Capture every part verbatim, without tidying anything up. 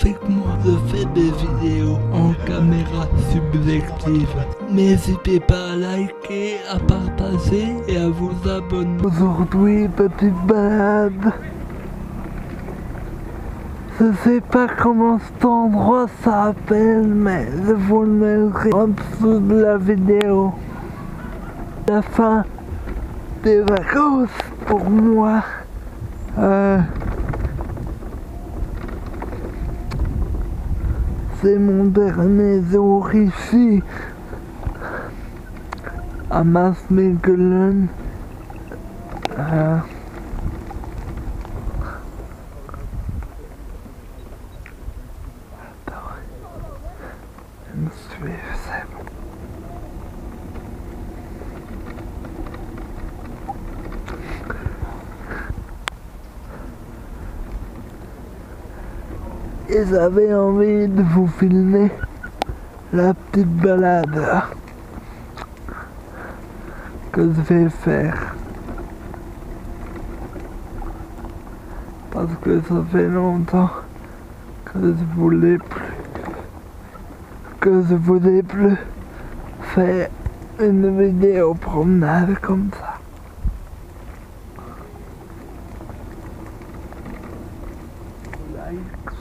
avec moi. Je fais des vidéos en caméra subjective. N'hésitez pas à liker, à partager et à vous abonner. Aujourd'hui, petite balade. Je sais pas comment cet endroit s'appelle, mais je vous le mettrai en dessous de la vidéo. La fin des vacances pour moi. Euh, C'est mon dernier jour ici à Maasmechelen. Euh, Et j'avais envie de vous filmer la petite balade que je vais faire. Parce que ça fait longtemps que je voulais plus, que je voulais plus faire une vidéo promenade comme ça.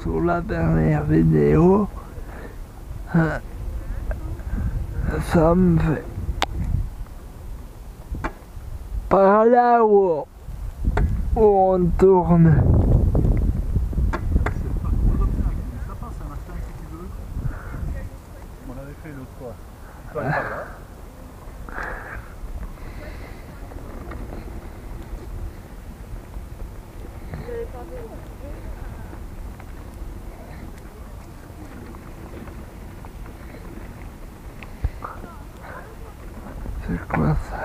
Sur la dernière vidéo, euh, ça me fait par là où, où on tourne. C'est pas trop d'obstacles, mais ça passe un obstacle si tu veux. On l'avait fait l'autre fois. Tu vas aller par là. Vous avez parlé C'est quoi ça?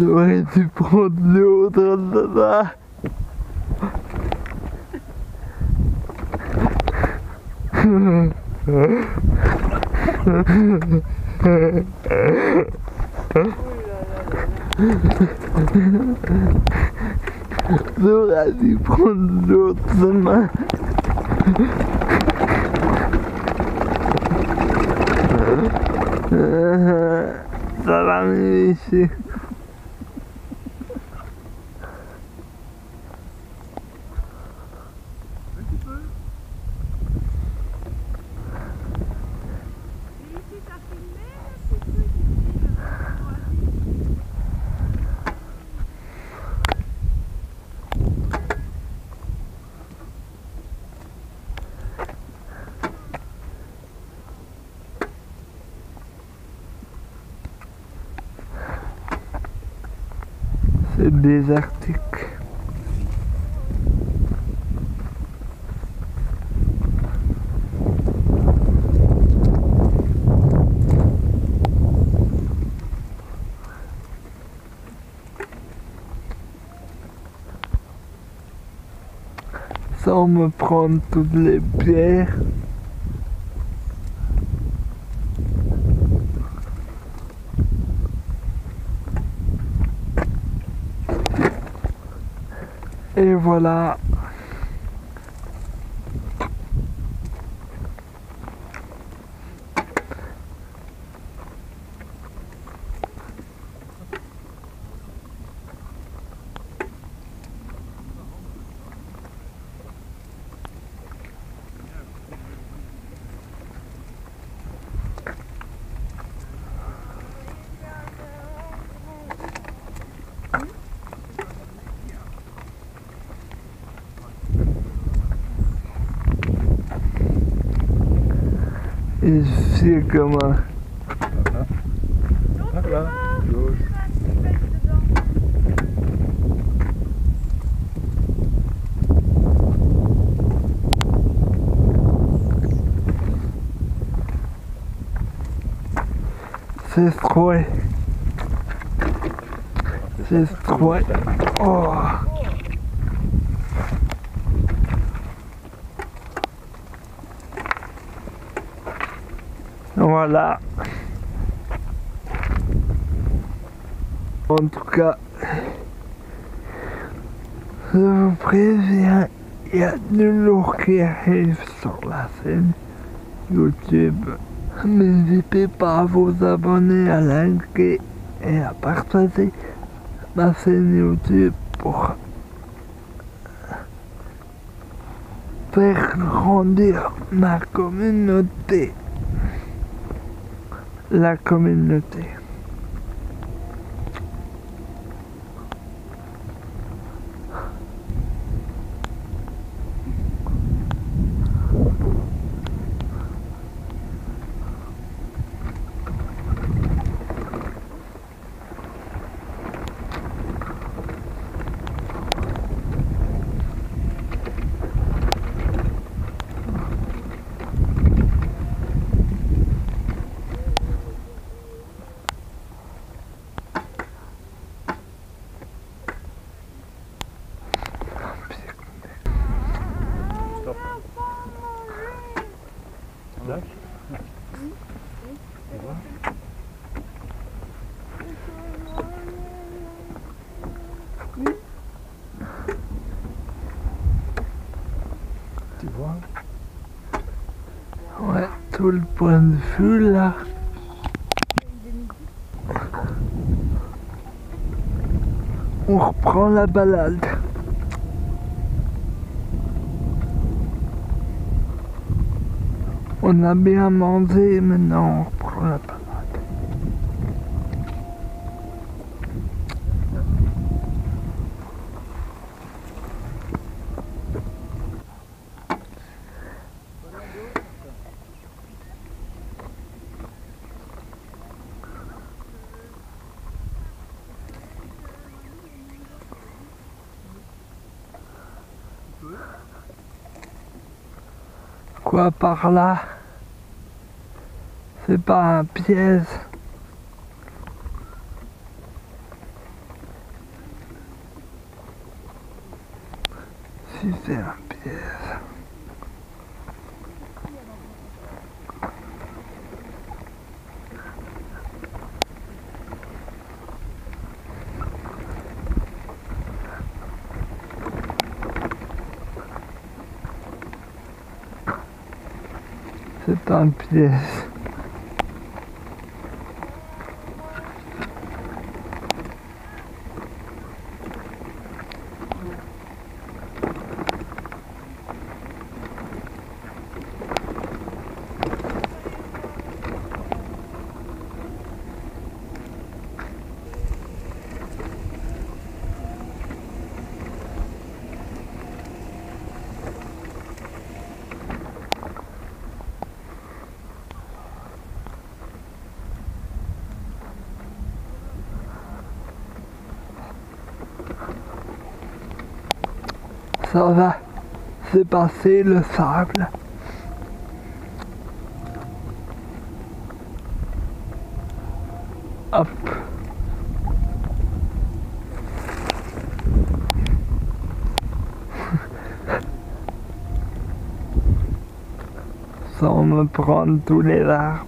J'aurais dû prendre l'autre là-bas. Oh là là là. J'aurais dû prendre l'autre chemin. Ça va mieux ici. C'est désertique. Sans me prendre toutes les pierres. Et voilà. Et je sais comment. Voilà. Voilà. Gauche. C'est trop. C'est trop. Oh. Voilà. En tout cas, je vous préviens, il y a de l'eau qui arrive sur la scène YouTube. N'hésitez pas à vous abonner, à liker et à partager ma chaîne YouTube pour faire grandir ma communauté. La communauté. Tu vois? Ouais, tout le point de vue là. On reprend la balade. On a bien mangé, maintenant on reprend la balade. Quoi par là? C'est pas un piège. Si c'est un piège. C'est un piège. Ça va se passer le sable. Hop. Sans me prendre tous les arbres.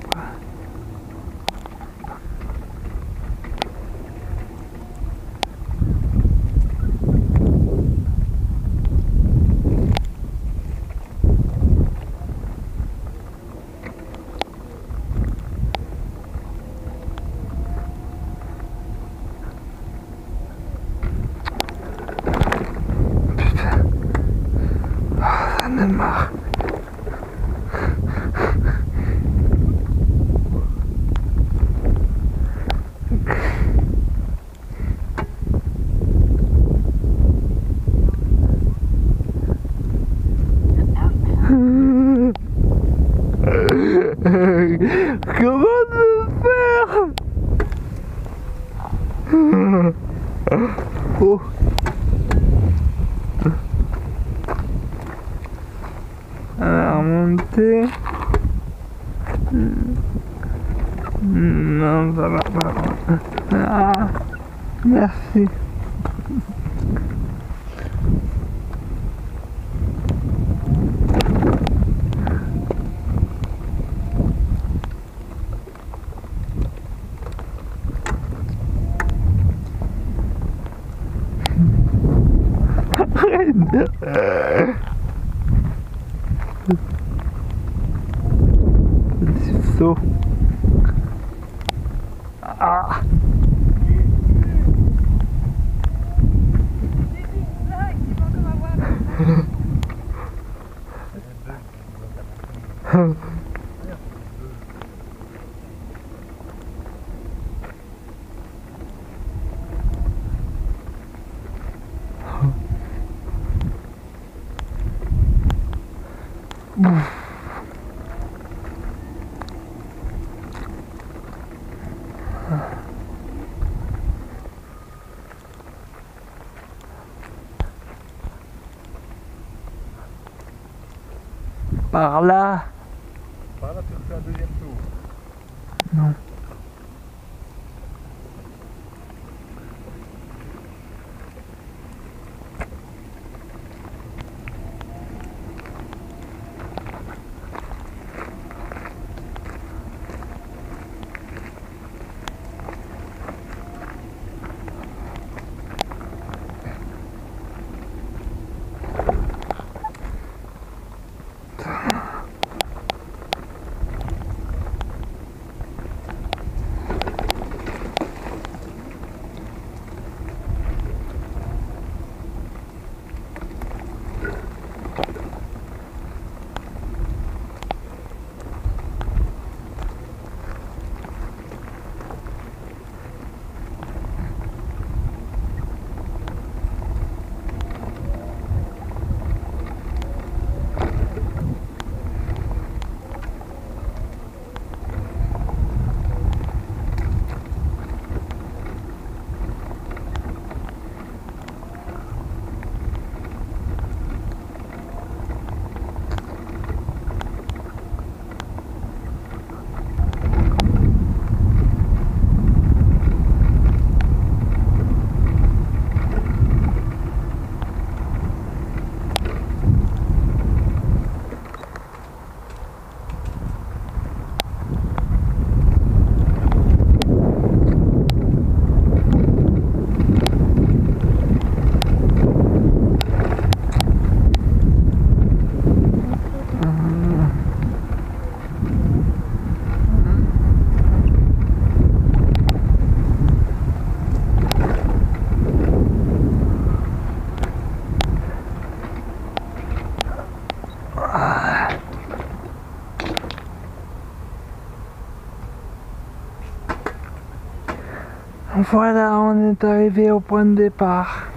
Comment me faire? Oh. On va remonter. Non, ça va pas. Ah, merci. graines. Petit saut. Ah. Bouf. Par là. Par là, tu refais un deuxième tour. Non. Voilà, on est arrivé au point de départ.